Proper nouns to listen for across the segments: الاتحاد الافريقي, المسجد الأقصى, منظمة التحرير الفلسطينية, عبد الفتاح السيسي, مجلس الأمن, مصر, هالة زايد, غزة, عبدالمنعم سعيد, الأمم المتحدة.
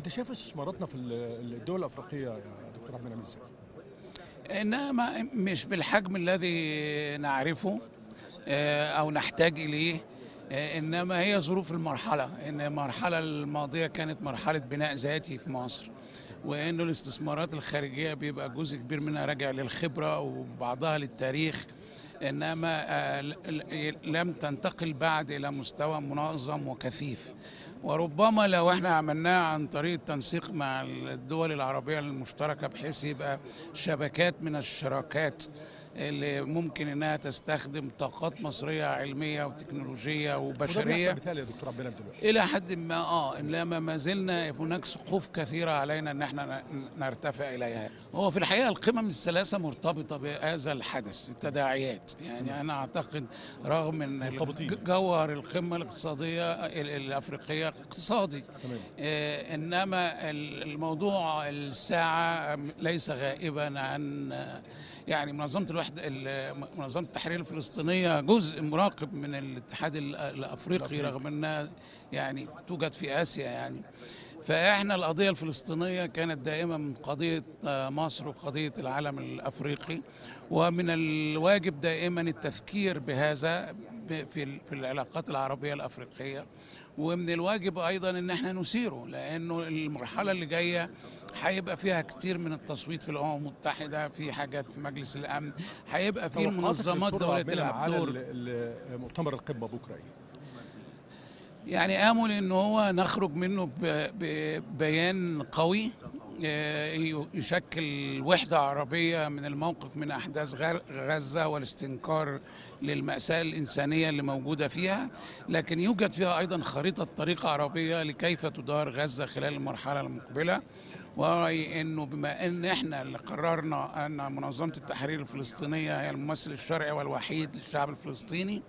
انت شايف استثماراتنا في الدول الافريقيه يا دكتور عبد المنعم ازاي؟ انها مش بالحجم الذي نعرفه او نحتاج اليه، انما هي ظروف المرحله، ان المرحله الماضيه كانت مرحله بناء ذاتي في مصر، وانه الاستثمارات الخارجيه بيبقى جزء كبير منها راجع للخبره وبعضها للتاريخ، انما لم تنتقل بعد الى مستوى منظم وكثيف. وربما لو احنا عملناه عن طريق التنسيق مع الدول العربيه المشتركه بحيث يبقى شبكات من الشراكات اللي ممكن انها تستخدم طاقات مصريه علميه وتكنولوجيه وبشريه الى حد ما، انما ما زلنا هناك سقوف كثيره علينا ان احنا نرتفع اليها. هو في الحقيقه القمم الثلاثه مرتبطه بهذا الحدث، التداعيات، يعني انا اعتقد رغم ان جوهر القمه الاقتصاديه الافريقيه اقتصادي، انما الموضوع الساعه ليس غائبا عن، يعني منظمة التحرير الفلسطينية جزء مراقب من الاتحاد الافريقي رغم انها يعني توجد في آسيا. يعني فاحنا القضية الفلسطينية كانت دائما من قضية مصر وقضية العالم الافريقي، ومن الواجب دائما التفكير بهذا في العلاقات العربية الافريقية، ومن الواجب ايضا ان احنا نسيره، لانه المرحله اللي جايه هيبقى فيها كتير من التصويت في الامم المتحده، في حاجات في مجلس الامن، هيبقى في المنظمات الدوليه تلعب دور. مؤتمر القمه بكره يعني امل ان هو نخرج منه ببيان قوي يشكل وحدة عربية من الموقف من أحداث غزة والاستنكار للمأساة الإنسانية اللي موجودة فيها، لكن يوجد فيها أيضا خريطة طريق عربية لكيف تدار غزة خلال المرحلة المقبلة. وأرى أنه بما أن احنا اللي قررنا أن منظمة التحرير الفلسطينية هي الممثل الشرعي والوحيد للشعب الفلسطيني،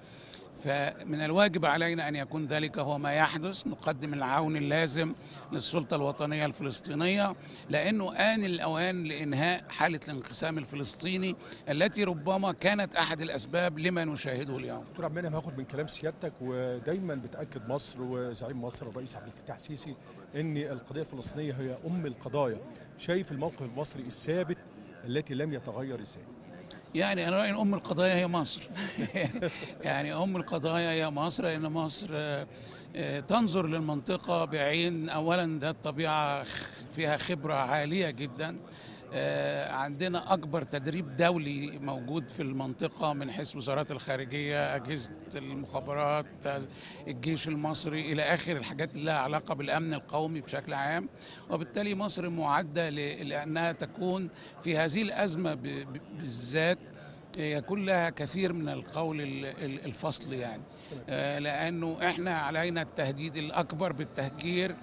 فمن الواجب علينا أن يكون ذلك هو ما يحدث، نقدم العون اللازم للسلطة الوطنية الفلسطينية، لأنه آن الأوان لإنهاء حالة الانقسام الفلسطيني التي ربما كانت أحد الأسباب لما نشاهده اليوم. دكتور عبد المنعم، هاخد من كلام سيادتك، ودايما بتأكد مصر وزعيم مصر الرئيس عبد الفتاح السيسي أن القضية الفلسطينية هي أم القضايا، شايف الموقف المصري الثابت التي لم يتغير ازاي؟ يعني أنا رأيي أم القضايا هي مصر يعني أم القضايا هي مصر، لأن مصر تنظر للمنطقة بعين، أولا ده الطبيعة فيها خبرة عالية جدا، عندنا أكبر تدريب دولي موجود في المنطقة من حيث وزارات الخارجية، أجهزة المخابرات، الجيش المصري، إلى آخر الحاجات اللي لها علاقة بالأمن القومي بشكل عام. وبالتالي مصر معدة لأنها تكون في هذه الأزمة بالذات يكون لها كثير من القول الفصل، يعني لأنه احنا علينا التهديد الأكبر بالتهجير،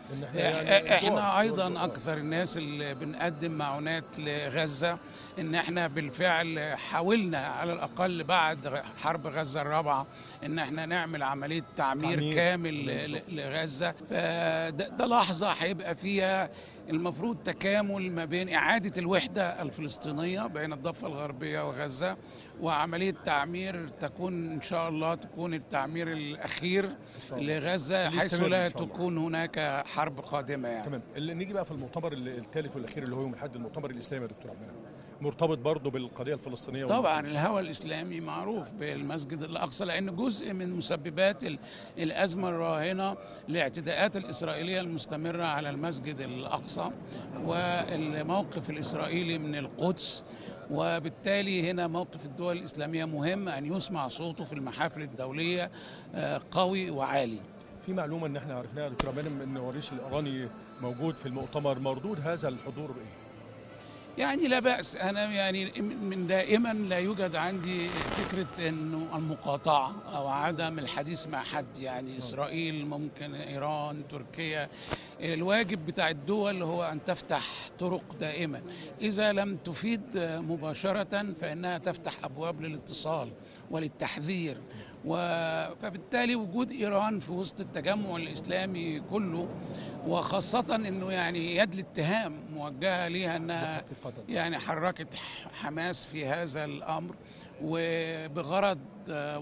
احنا أيضا أكثر الناس اللي بنقدم معونات لغزة، إن احنا بالفعل حاولنا على الأقل بعد حرب غزة الرابعة إن احنا نعمل عملية تعمير كامل لغزة. فده لحظة هيبقى فيها المفروض تكامل ما بين إعادة الوحدة الفلسطينية بين الضفة الغربية وغزة وعملية تعمير تكون إن شاء الله تكون التعمير الأخير لغزة، حيث لا تكون هناك حرب قادمة. يعني تمام. اللي نيجي بقى في المؤتمر الثالث والأخير اللي هو يوم الأحد، المؤتمر الإسلامي يا دكتور عبد المنعم، مرتبط برضه بالقضية الفلسطينية طبعا. الهوى الإسلامي معروف بالمسجد الأقصى، لأنه جزء من مسببات الأزمة الراهنة الاعتداءات الإسرائيلية المستمرة على المسجد الأقصى والموقف الإسرائيلي من القدس، وبالتالي هنا موقف الدول الإسلامية مهم أن يسمع صوته في المحافل الدولية قوي وعالي. في معلومة إن احنا عرفناها يا دكتور عبد المنعم إن وريش الإيراني موجود في المؤتمر، مردود هذا الحضور بإيه؟ يعني لا بأس، أنا يعني من دائما لا يوجد عندي فكرة إنه المقاطعة أو عدم الحديث مع حد، يعني إسرائيل ممكن، إيران، تركيا، الواجب بتاع الدول هو أن تفتح طرق دائما، إذا لم تفيد مباشرة فإنها تفتح أبواب للاتصال وللتحذير. فبالتالي وجود إيران في وسط التجمع الإسلامي كله، وخاصة إنه يعني يد الاتهام موجهة ليها أنها يعني حركت حماس في هذا الأمر، وبغرض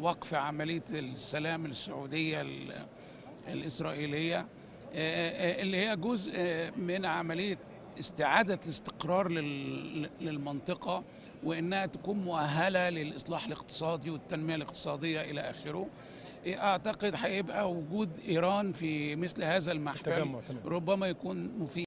وقف عملية السلام السعودية الإسرائيلية، اللي هي جزء من عملية استعادة الاستقرار للمنطقة، وإنها تكون مؤهلة للإصلاح الاقتصادي والتنمية الاقتصادية إلى آخره. أعتقد هيبقى وجود إيران في مثل هذا المحفل ربما يكون مفيد.